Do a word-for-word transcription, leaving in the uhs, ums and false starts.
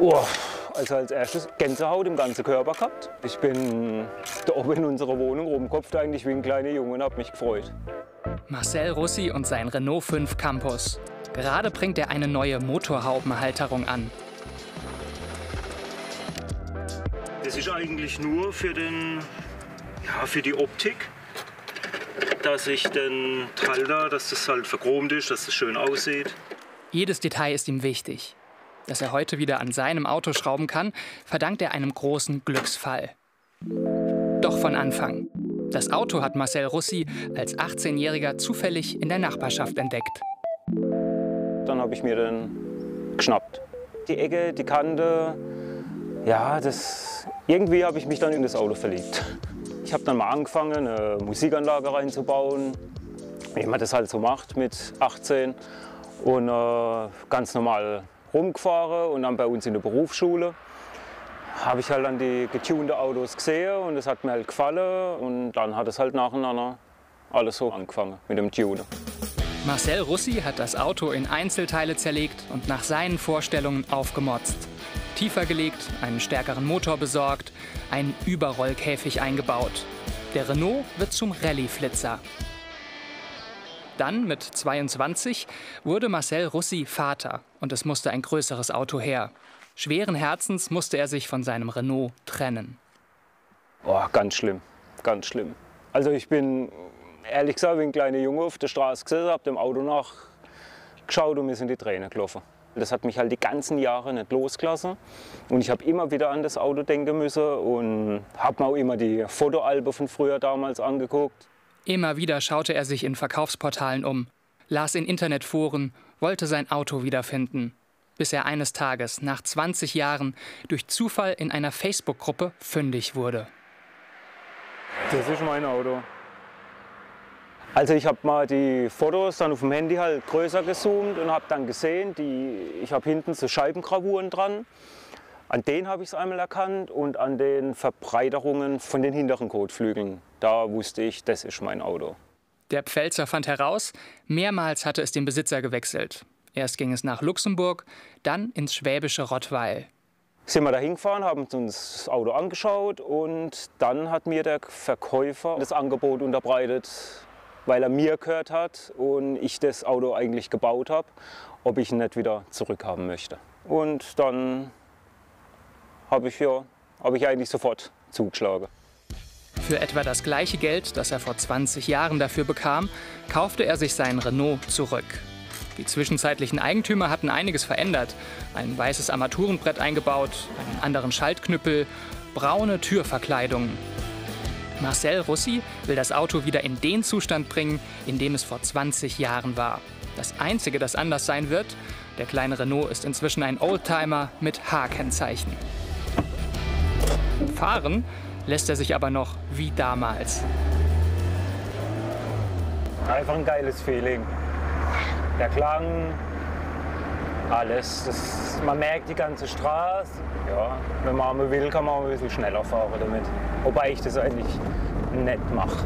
Oh, also als erstes Gänsehaut im ganzen Körper gehabt. Ich bin da oben in unserer Wohnung rumgekopft eigentlich wie ein kleiner Junge und habe mich gefreut. Marcel Russy und sein Renault fünf Campus. Gerade bringt er eine neue Motorhaubenhalterung an. Das ist eigentlich nur für, den, ja, für die Optik, dass ich den Trall da, dass das halt verchromt ist, dass das schön aussieht. Jedes Detail ist ihm wichtig. Dass er heute wieder an seinem Auto schrauben kann, verdankt er einem großen Glücksfall. Doch von Anfang. Das Auto hat Marcel Russy als achtzehnjähriger zufällig in der Nachbarschaft entdeckt. Dann habe ich mir den geschnappt. Die Ecke, die Kante, ja, das, irgendwie habe ich mich dann in das Auto verliebt. Ich habe dann mal angefangen, eine Musikanlage reinzubauen, wie man das halt so macht mit achtzehn. Und äh, ganz normal rumgefahren und dann bei uns in der Berufsschule habe ich halt dann die getunten Autos gesehen und das hat mir halt gefallen. Und dann hat es halt nacheinander alles so angefangen mit dem Tunen. Marcel Russy hat das Auto in Einzelteile zerlegt und nach seinen Vorstellungen aufgemotzt. Tiefer gelegt, einen stärkeren Motor besorgt, einen Überrollkäfig eingebaut. Der Renault wird zum Rallye-Flitzer. Dann, mit zweiundzwanzig, wurde Marcel Russy Vater und es musste ein größeres Auto her. Schweren Herzens musste er sich von seinem Renault trennen. Oh, ganz schlimm, ganz schlimm. Also ich bin, ehrlich gesagt, wie ein kleiner Junge auf der Straße gesessen, habe dem Auto nachgeschaut und mir sind die Tränen gelaufen. Das hat mich halt die ganzen Jahre nicht losgelassen und ich habe immer wieder an das Auto denken müssen und habe mir auch immer die Fotoalben von früher damals angeguckt. Immer wieder schaute er sich in Verkaufsportalen um, las in Internetforen, wollte sein Auto wiederfinden, bis er eines Tages nach zwanzig Jahren durch Zufall in einer Facebook-Gruppe fündig wurde. Das ist mein Auto. Also ich habe mal die Fotos dann auf dem Handy halt größer gezoomt und habe dann gesehen, die, ich habe hinten so Scheibengravuren dran. An denen habe ich es einmal erkannt und an den Verbreiterungen von den hinteren Kotflügeln. Da wusste ich, das ist mein Auto. Der Pfälzer fand heraus, mehrmals hatte es den Besitzer gewechselt. Erst ging es nach Luxemburg, dann ins schwäbische Rottweil. Sind wir da hingefahren, haben uns das Auto angeschaut und dann hat mir der Verkäufer das Angebot unterbreitet, weil er mir gehört hat und ich das Auto eigentlich gebaut habe, ob ich ihn nicht wieder zurückhaben möchte. Und dann habe ich, ja, habe ich eigentlich sofort zugeschlagen. Für etwa das gleiche Geld, das er vor zwanzig Jahren dafür bekam, kaufte er sich seinen Renault zurück. Die zwischenzeitlichen Eigentümer hatten einiges verändert. Ein weißes Armaturenbrett eingebaut, einen anderen Schaltknüppel, braune Türverkleidungen. Marcel Russy will das Auto wieder in den Zustand bringen, in dem es vor zwanzig Jahren war. Das Einzige, das anders sein wird, der kleine Renault ist inzwischen ein Oldtimer mit H-Kennzeichen. Fahren lässt er sich aber noch wie damals. Einfach ein geiles Feeling. Der Klang, alles. Das, man merkt die ganze Straße. Ja, wenn man will, kann man ein bisschen schneller fahren damit. Wobei ich das eigentlich nicht mache.